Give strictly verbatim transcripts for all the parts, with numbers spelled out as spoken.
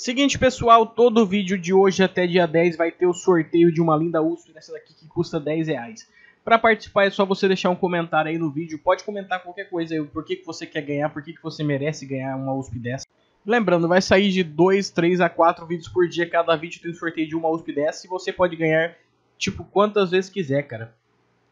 Seguinte, pessoal, todo o vídeo de hoje até dia dez vai ter o sorteio de uma linda U S P, essa daqui que custa dez reais. Para participar é só você deixar um comentário aí no vídeo, pode comentar qualquer coisa aí, por que, que você quer ganhar, por que, que você merece ganhar uma U S P dessa. Lembrando, vai sair de dois, três a quatro vídeos por dia, cada vídeo tem um sorteio de uma U S P dessa e você pode ganhar, tipo, quantas vezes quiser, cara.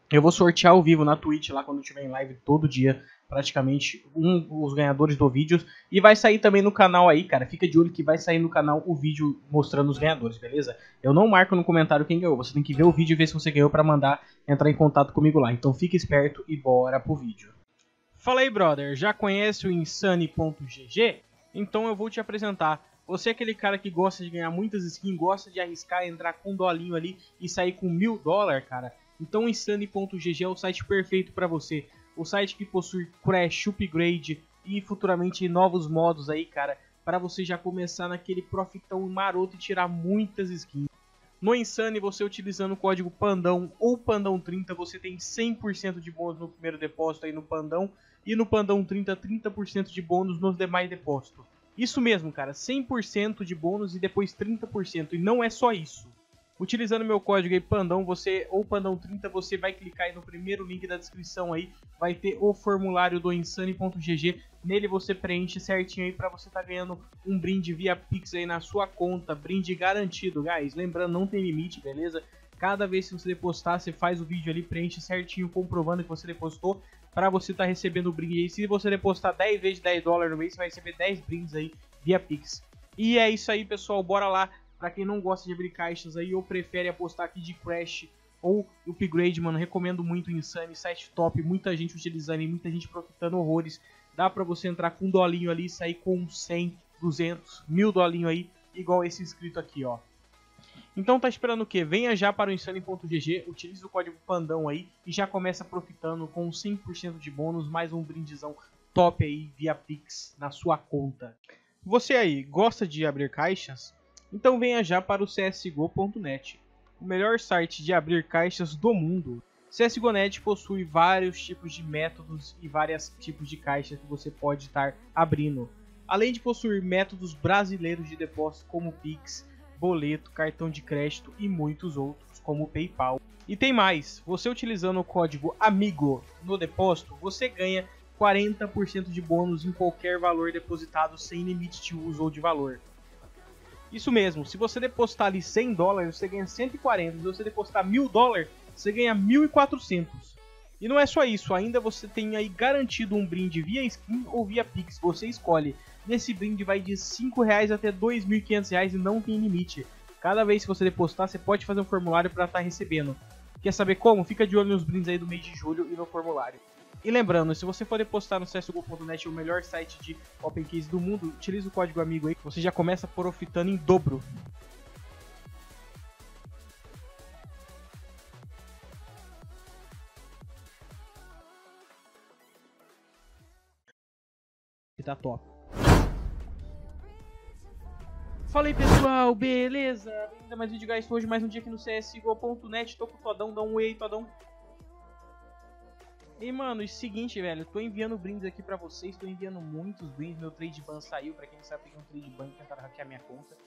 Eu vou sortear ao vivo na Twitch, lá quando eu tiver em live todo dia, praticamente, um, os ganhadores do vídeo. E vai sair também no canal aí, cara. Fica de olho que vai sair no canal o vídeo mostrando os ganhadores, beleza? Eu não marco no comentário quem ganhou. Você tem que ver o vídeo e ver se você ganhou pra mandar entrar em contato comigo lá. Então fica esperto e bora pro vídeo. Fala aí, brother. Já conhece o Insani ponto G G? Então eu vou te apresentar. Você é aquele cara que gosta de ganhar muitas skins, gosta de arriscar, entrar com um dolinho ali e sair com mil dólares, cara. Então o Insani ponto G G é o site perfeito pra você. O site que possui crash, upgrade e futuramente novos modos aí, cara, para você já começar naquele profitão maroto e tirar muitas skins. No Insani, você utilizando o código PANDÃO ou PANDÃO trinta, você tem cem por cento de bônus no primeiro depósito aí no PANDÃO e no PANDÃO trinta, trinta por cento de bônus nos demais depósitos. Isso mesmo, cara, cem por cento de bônus e depois trinta por cento, e não é só isso. Utilizando meu código aí, PANDÃO, você, ou PANDÃO trinta, você vai clicar aí no primeiro link da descrição aí, vai ter o formulário do Insani ponto G G, nele você preenche certinho aí pra você tá ganhando um brinde via Pix aí na sua conta, brinde garantido, guys, lembrando, não tem limite, beleza? Cada vez que você depositar, você faz o vídeo ali, preenche certinho, comprovando que você depositou, pra você tá recebendo o brinde aí. Se você depositar dez vezes de dez dólares no mês, você vai receber dez brindes aí via Pix. E é isso aí, pessoal, bora lá. Pra quem não gosta de abrir caixas aí ou prefere apostar aqui de crash ou upgrade, mano, recomendo muito o Insani, site top, muita gente utilizando e muita gente profitando horrores. Dá pra você entrar com um dolinho ali e sair com cem, duzentos, mil dolinho aí, igual esse inscrito aqui, ó. Então tá esperando o que? Venha já para o Insani ponto G G, utilize o código PANDÃO aí e já começa profitando com cem por cento de bônus, mais um brindezão top aí via Pix na sua conta. Você aí, gosta de abrir caixas? Então venha já para o C S G O ponto net, o melhor site de abrir caixas do mundo. C S G O ponto net possui vários tipos de métodos e vários tipos de caixas que você pode estar abrindo. Além de possuir métodos brasileiros de depósito como Pix, boleto, cartão de crédito e muitos outros como PayPal. E tem mais, você utilizando o código AMIGO no depósito, você ganha quarenta por cento de bônus em qualquer valor depositado sem limite de uso ou de valor. Isso mesmo, se você depositar ali cem dólares, você ganha cento e quarenta, se você depositar mil dólares, você ganha mil e quatrocentos. E não é só isso, ainda você tem aí garantido um brinde via skin ou via Pix, você escolhe. Nesse brinde vai de cinco reais até dois mil e quinhentos reais e não tem limite. Cada vez que você depositar, você pode fazer um formulário para estar recebendo. Quer saber como? Fica de olho nos brindes aí do mês de julho e no formulário. E lembrando, se você for depositar no C S G O ponto net, o melhor site de Open Case do mundo, utiliza o código AMIGO aí que você já começa profitando em dobro. Que tá top. Fala aí, pessoal, beleza? Ainda mais vídeo, guys. Hoje mais um dia aqui no C S G O ponto net. Tô com o Todão, dá um whey, Todão. E mano, é o seguinte, velho, eu tô enviando brindes aqui pra vocês, tô enviando muitos brindes, meu trade ban saiu, pra quem não sabe, peguei um trade ban e tentaram hackear minha conta.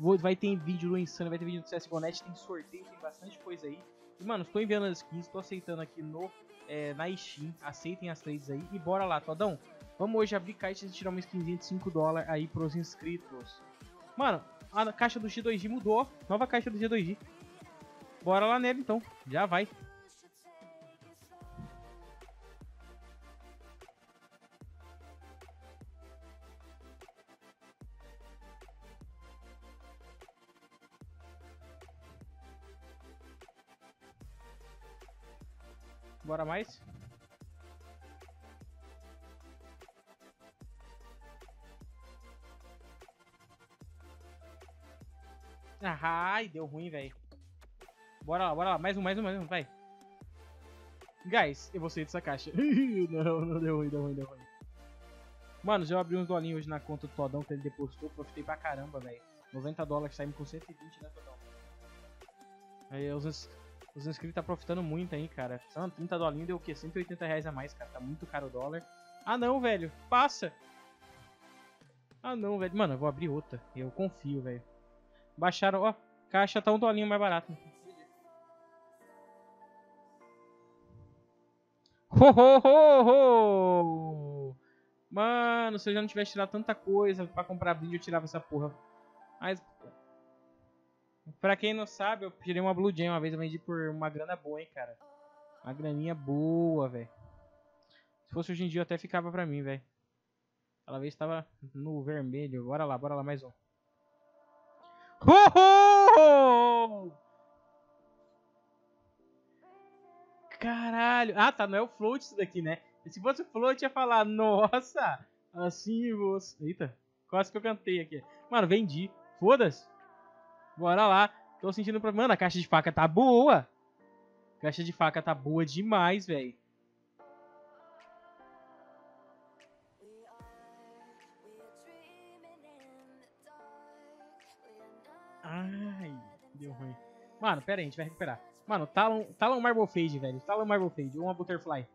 Vou, vai ter vídeo do Insani, vai ter vídeo do C S G O ponto net, tem sorteio, tem bastante coisa aí. E mano, tô enviando as skins, tô aceitando aqui no, é, na Steam, aceitem as trades aí e bora lá, Todão. Vamos hoje abrir caixas e tirar uma skinzinha de cinco dólares aí pros inscritos. Mano, a caixa do G dois G mudou, nova caixa do G dois G. Bora lá nela então, já vai. Bora mais. Ai, deu ruim, velho. Bora lá, bora lá. Mais um, mais um, mais um, vai. Guys, eu vou sair dessa caixa. Não, não deu ruim, deu ruim, deu ruim. Mano, já abri uns dolinhos hoje na conta do Todão que ele depositou. Profitei pra caramba, velho. noventa dólares saímos com cento e vinte, né, Todão? Aí, os... Os inscritos tá profitando muito aí, cara. trinta dolinhos deu o quê? cento e oitenta reais a mais, cara. Tá muito caro o dólar. Ah, não, velho. Passa. Ah não, velho. Mano, eu vou abrir outra. Eu confio, velho. Baixaram, ó. Caixa tá um dolinho mais barato. Ho, ho, ho, ho. Mano, se eu já não tivesse tirado tanta coisa pra comprar vídeo, eu tirava essa porra. Mas... pra quem não sabe, eu tirei uma Blue Gem uma vez. Eu vendi por uma grana boa, hein, cara. Uma graninha boa, velho. Se fosse hoje em dia, eu até ficava pra mim, velho. Aquela vez tava no vermelho. Bora lá, bora lá, mais um. Uhul! Caralho. Ah, tá, não é o float isso daqui, né? Se fosse o float, ia falar, nossa, assim você... Eita, quase que eu cantei aqui. Mano, vendi. Foda-se. Bora lá. Tô sentindo problema. Mano, a caixa de faca tá boa. A caixa de faca tá boa demais, velho. Ai, deu ruim. Mano, pera aí, a gente vai recuperar. Mano, Talon, Talon Marble Fade, velho. Talon Marble Fade, ou uma Butterfly.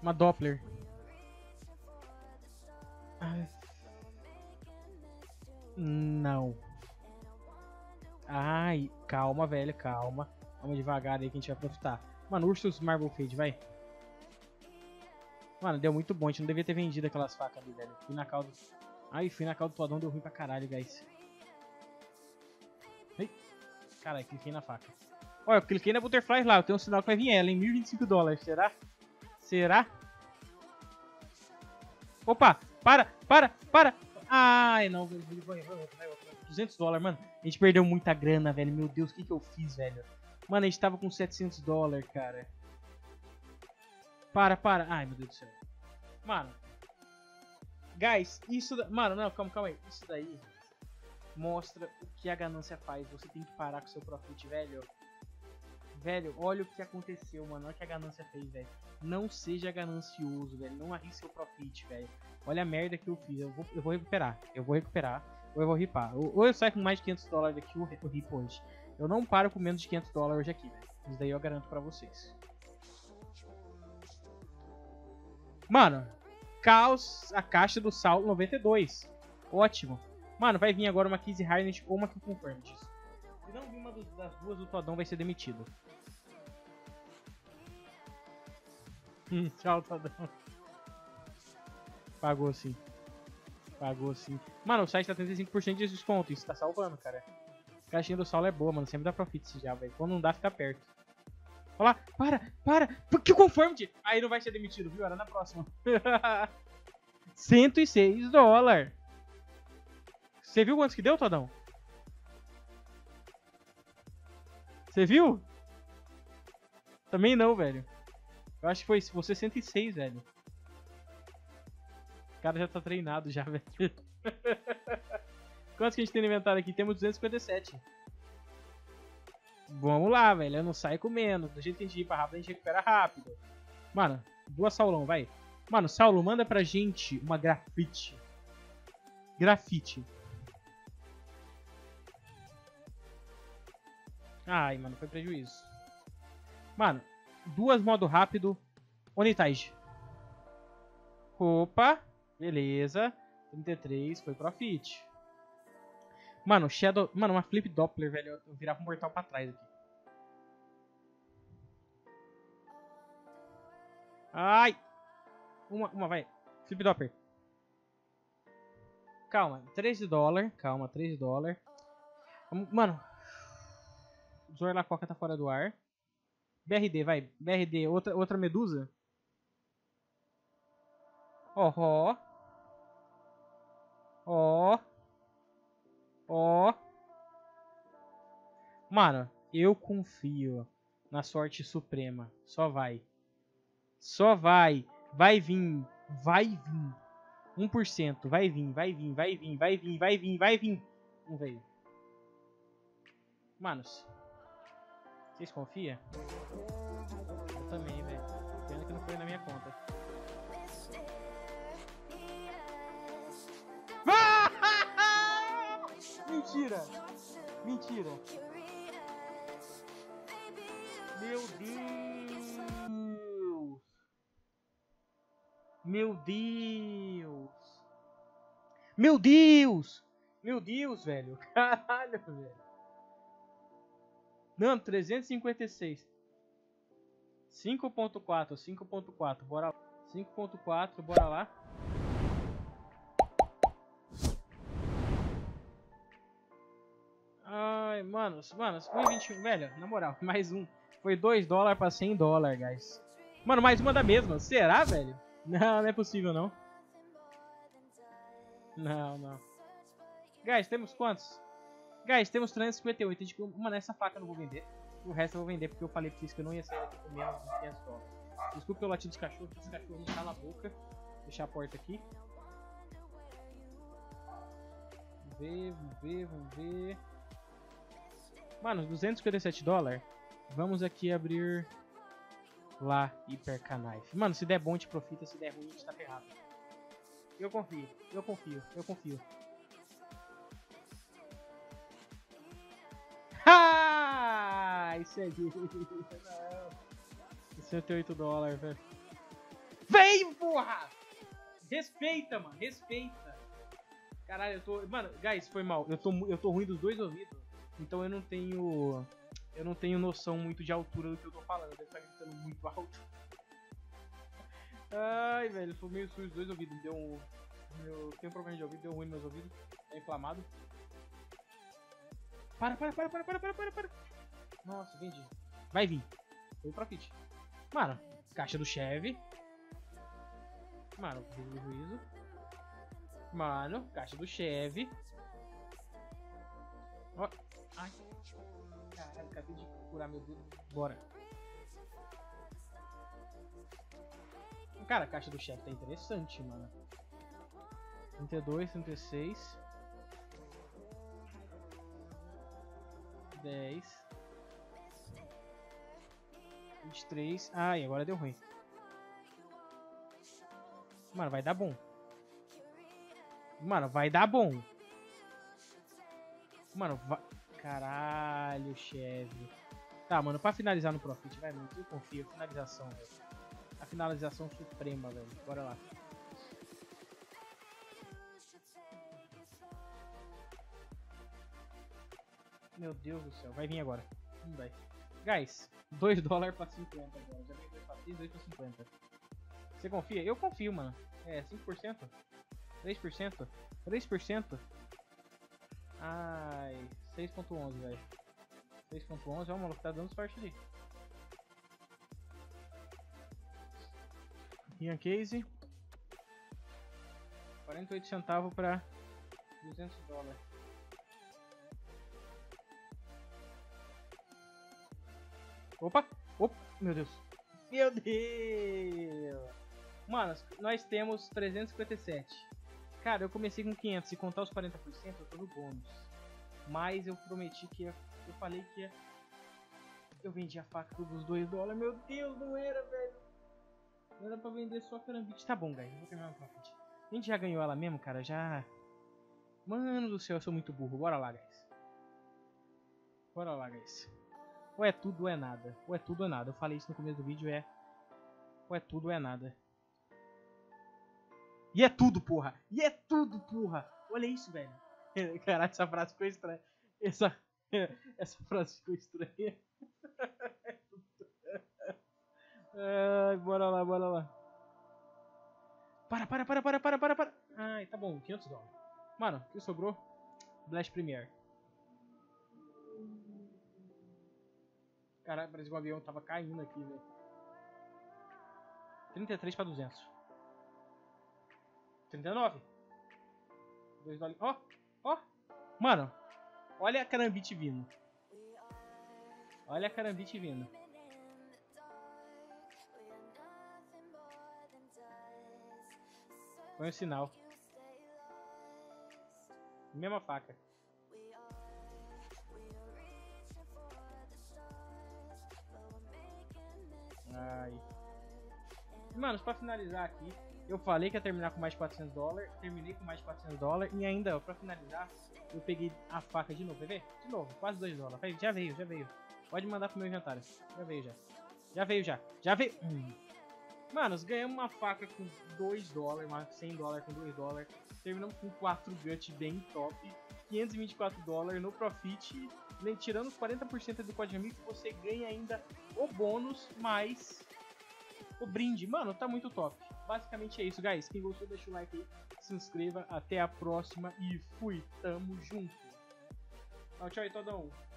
Uma Doppler. Ai. Não. Ai, calma, velho, calma. Vamos devagar aí que a gente vai aproveitar. Mano, Ursus Marble Fade, vai. Mano, deu muito bom. A gente não devia ter vendido aquelas facas ali, velho. Fui na cauda. Ai, fui na cauda do podão, deu ruim pra caralho, guys. Caralho, cliquei na faca. Olha, eu cliquei na Butterfly lá. Eu tenho um sinal que vai vir ela, hein? mil e vinte e cinco dólares. Será? Será? Opa! Para! Para! Para! Ai, não. duzentos dólares, mano. A gente perdeu muita grana, velho. Meu Deus, o que que eu fiz, velho? Mano, a gente tava com setecentos dólares, cara. Para, para. Ai, meu Deus do céu. Mano. Guys, isso... Da... Mano, não. Calma, calma aí. Isso daí... mostra o que a ganância faz. Você tem que parar com o seu profit, velho. Velho, olha o que aconteceu, mano. Olha o que a ganância fez, velho. Não seja ganancioso, velho. Não arrisque seu profit, velho. Olha a merda que eu fiz. Eu vou, eu vou recuperar. Eu vou recuperar. Ou eu vou ripar. Ou, ou eu saio com mais de quinhentos dólares aqui, ou eu ripo hoje. Eu não paro com menos de quinhentos dólares hoje aqui, velho. Isso daí eu garanto pra vocês. Mano, caos, a caixa do Sal noventa e dois. Ótimo. Mano, vai vir agora uma Kizzy Harness ou uma Kill Confirmed. Se não vir uma das duas, o Todão vai ser demitido. Tchau, Todão. Pagou sim. Pagou sim. Mano, o site tá trinta e cinco por cento de desconto. Isso tá salvando, cara. A caixinha do Saulo é boa, mano. Sempre dá profit esse já, velho. Quando não dá, fica perto. Olha lá. Para, para. Kill Confirmed. Aí não vai ser demitido, viu? Era na próxima. cento e seis dólares. Você viu quantos que deu, Todão? Você viu? Também não, velho. Eu acho que foi você cento e seis, velho. O cara já tá treinado já, velho. Quantos que a gente tem no inventário aqui? Temos duzentos e cinquenta e sete. Vamos lá, velho. Eu não saio comendo. Do jeito que a gente ir pra rápido, a gente recupera rápido. Mano, duas Saulão, vai. Mano, Saulo, manda pra gente uma grafite. Grafite. Ai, mano, foi prejuízo. Mano, duas modo rápido. Onitide. Opa, beleza. trinta e três, foi profit. Mano, Shadow... Mano, uma Flip Doppler, velho. Eu virava um mortal pra trás aqui. Ai. Uma, uma, vai. Flip Doppler. Calma, treze dólares. Calma, treze dólares. Mano... Zorla Coca tá fora do ar. B R D, vai. B R D, outra, outra medusa. Ó, ó. Ó. Ó. Mano, eu confio na sorte suprema. Só vai. Só vai. Vai vir. Vai vir. um por cento. Vai vir, vai vir, vai vir, vai vir, vai vir, vai vir. Não veio. Manos. Vocês confiam? Eu também, velho. Pena que não foi na minha conta. Ah! Mentira! Mentira! Meu Deus! Meu Deus! Meu Deus! Meu Deus, velho. Caralho, velho. Não, trezentos e cinquenta e seis. cinco ponto quatro, cinco ponto quatro. Bora lá. cinco ponto quatro, bora lá. Ai, mano, mano, vinte e um, velho, na moral, mais um. Foi dois dólares pra cem dólares, guys. Mano, mais uma da mesma. Será, velho? Não, não é possível, não. Não, não. Guys, temos quantos? Guys, temos trezentos e cinquenta e oito. Mano, essa faca eu não vou vender. O resto eu vou vender porque eu falei pra vocês que eu não ia sair daqui com menos de quinhentos dólares. Desculpa pelo latido dos cachorros. Os cachorros não calam a boca. Vou deixar a porta aqui. Vamos ver, vamos ver, vamos ver. Mano, duzentos e cinquenta e sete dólares. Vamos aqui abrir lá, Hyper knife. Mano, se der bom, a gente profita. Se der ruim, a gente tá ferrado. Eu confio, eu confio, eu confio. Ah, isso aí. cento e oito dólares, velho. Vem, porra! Respeita, mano, respeita. Caralho, eu tô... Mano, guys, foi mal. Eu tô, eu tô ruim dos dois ouvidos. Então eu não tenho... Eu não tenho noção muito de altura do que eu tô falando. Eu devo estar gritando muito alto. Ai, velho, eu sou meio sujo dos dois ouvidos. Deu um... Eu tenho problema de ouvido, deu ruim nos meus ouvidos. É inflamado. Para, para, para, para, para, para, para. Nossa, vendi. Vai vir. Foi pra fit. Mano, caixa do Chevy. Mano, prejuízo. Mano, caixa do Chevy. Ó. Ai. Caralho, acabei de curar meu dedo. Bora. Cara, a caixa do Chevy tá interessante, mano. trinta e dois, trinta e seis. dez. vinte e três. Ai, agora deu ruim. Mano, vai dar bom. Mano, vai dar bom. Mano, vai... Caralho, chefe. Tá, mano, pra finalizar no Profit, vai, mano. Eu confio, finalização, velho. A finalização suprema, velho. Bora lá. Meu Deus do céu. Vai vir agora. Não vai. Guys, dois dólares pra cinquenta agora. Já vem dois pra seis, dois pra cinquenta. Você confia? Eu confio, mano. É, cinco por cento? três por cento? três por cento? Ai, seis ponto onze, velho. seis ponto onze, ó, o maluco tá dando sorte ali. Ian Case. quarenta e oito centavos pra duzentos dólares. Opa! Opa! Meu Deus! Meu Deus! Mano, nós temos trezentos e cinquenta e sete. Cara, eu comecei com quinhentos. Se contar os quarenta por cento, eu tô no bônus. Mas eu prometi que ia... Eu falei que ia... Eu vendi a faca dos dois dólares. Meu Deus, não era, velho! Não era pra vender só a Carambite. Tá bom, guys. Eu vou terminar com a Carambite. A gente já ganhou ela mesmo, cara. Já... Mano do céu, eu sou muito burro. Bora lá, guys. Bora lá, guys. Ou é tudo ou é nada. Ou é tudo ou é nada. Eu falei isso no começo do vídeo, é... Ou é tudo ou é nada. E é tudo, porra! E é tudo, porra! Olha isso, velho! Caralho, essa frase ficou estranha. Essa... Essa frase ficou estranha. Ai, bora lá, bora lá. Para, para, para, para, para, para, para! Ai, tá bom, quinhentos dólares. Mano, o que sobrou? Blast Premiere. Caralho, parece que o avião tava caindo aqui, velho. trinta e três pra duzentos. trinta e nove. dois dólares. Ó, ó. Mano, olha a Carambite vindo. Olha a Carambite vindo. Põe o sinal. Mesma faca. Ai. Mano, pra finalizar aqui, eu falei que ia terminar com mais de quatrocentos dólares, terminei com mais de quatrocentos dólares, e ainda, ó, pra finalizar, eu peguei a faca de novo, quer ver? De novo, quase dois dólares, já veio, já veio. Pode mandar pro meu inventário, já veio já. Já veio já, já veio. Hum. Mano, ganhamos uma faca com dois dólares, uma cem dólares com dois dólares. Terminamos com quatro guts bem top. quinhentos e vinte e quatro dólares no profit. Tirando os quarenta por cento do código amigo, você ganha ainda o bônus, mais o brinde. Mano, tá muito top. Basicamente é isso, guys. Quem gostou, deixa o like aí. Se inscreva. Até a próxima. E fui. Tamo junto. Tchau, tchau, e todão.